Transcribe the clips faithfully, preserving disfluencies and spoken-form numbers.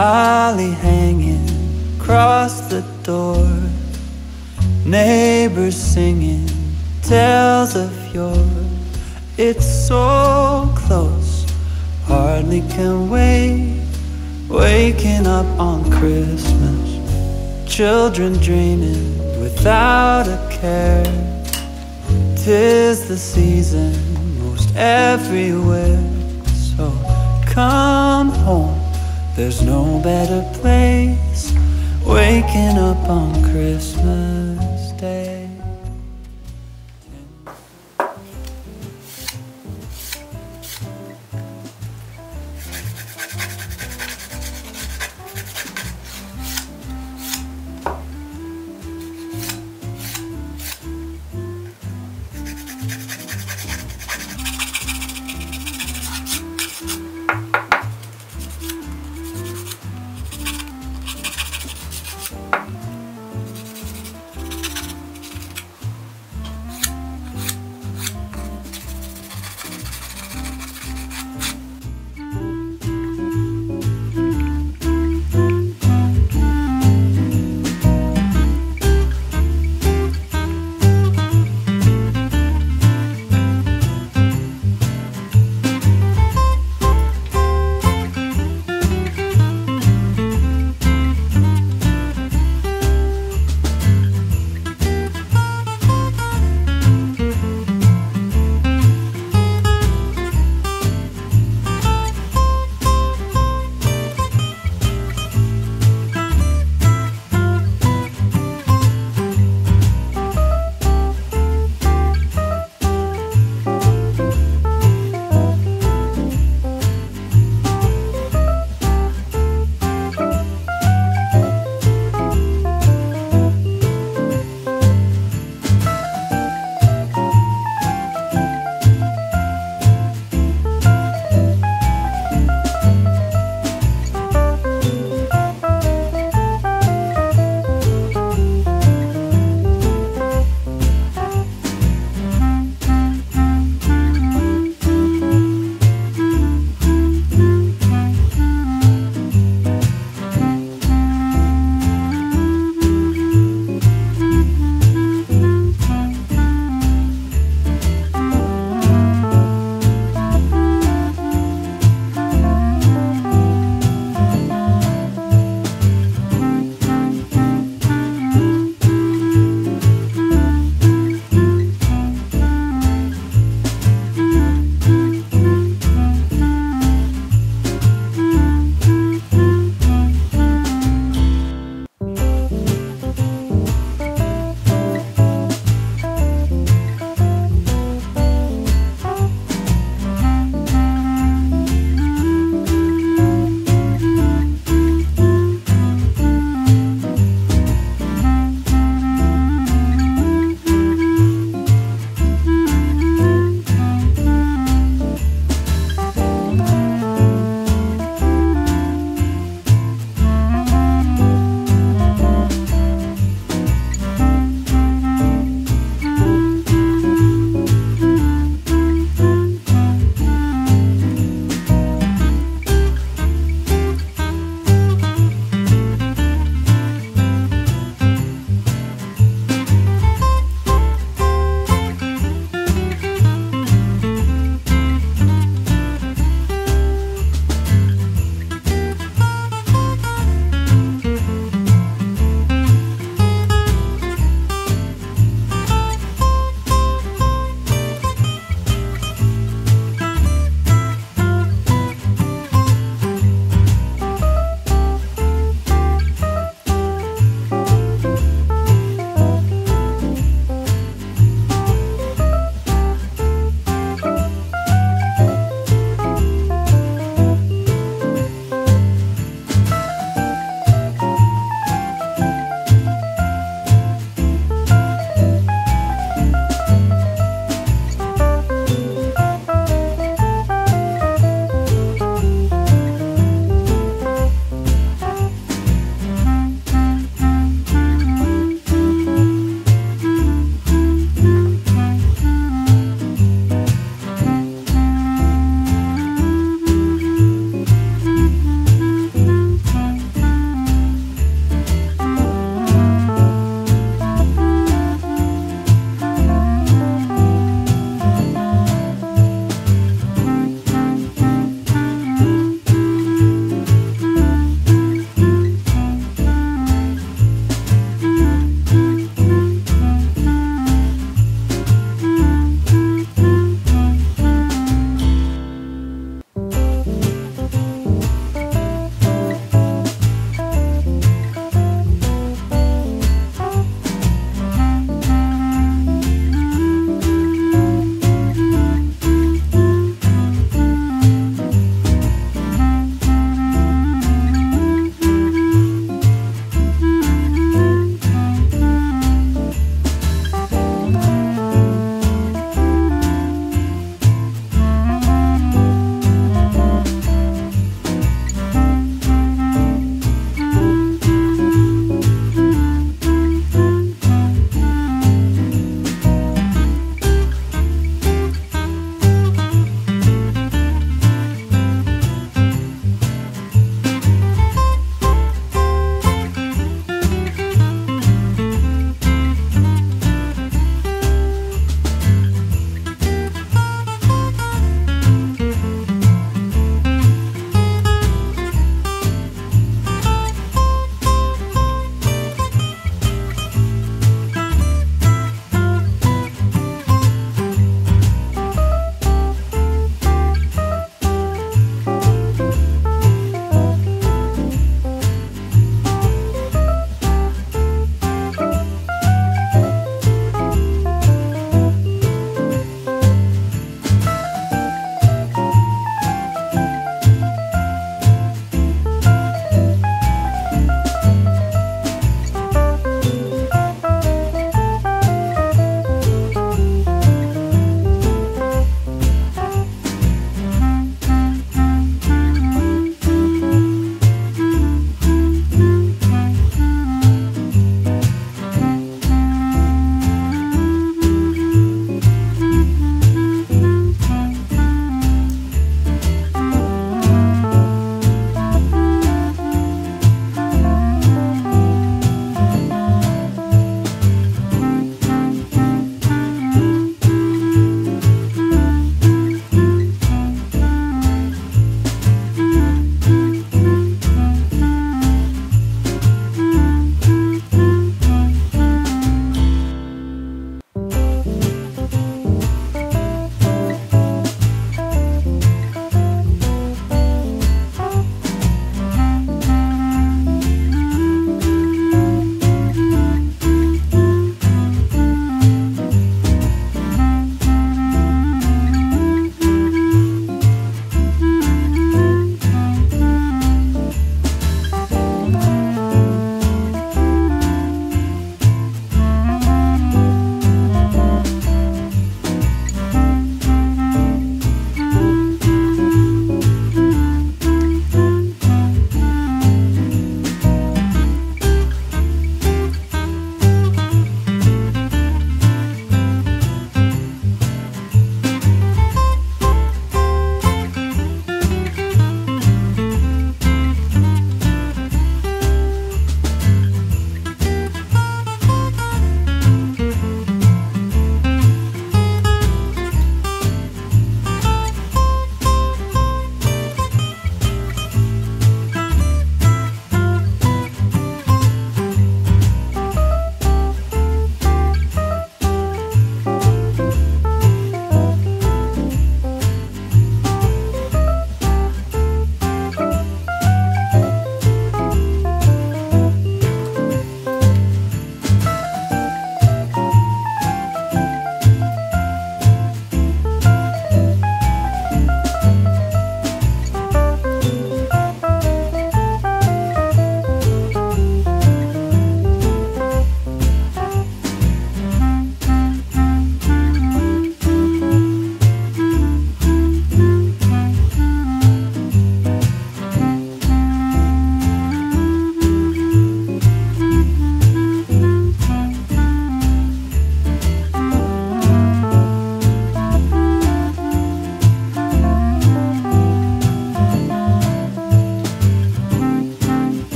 holly hanging across the door. Neighbors singing tales of yore. It's so close, hardly can wait. Waking up on Christmas, children dreaming without a care. 'Tis the season most everywhere, so come home, there's no better place. Waking up on Christmas Day.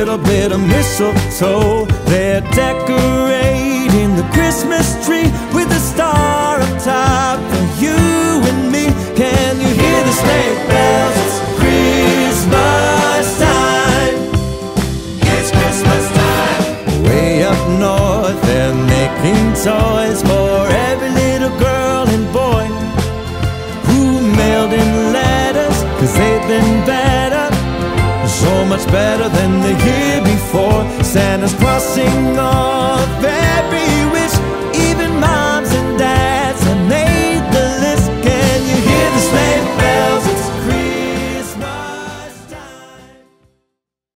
little bit of mistletoe. They're decorating the Christmas tree with a star up top for you and me. Can you hear the sleigh bells? It's Christmas time. It's Christmas time. Way up north they're making toys for every little girl and boy who mailed in letters, cause they've been better, so much better than the year before. Santa's crossing off every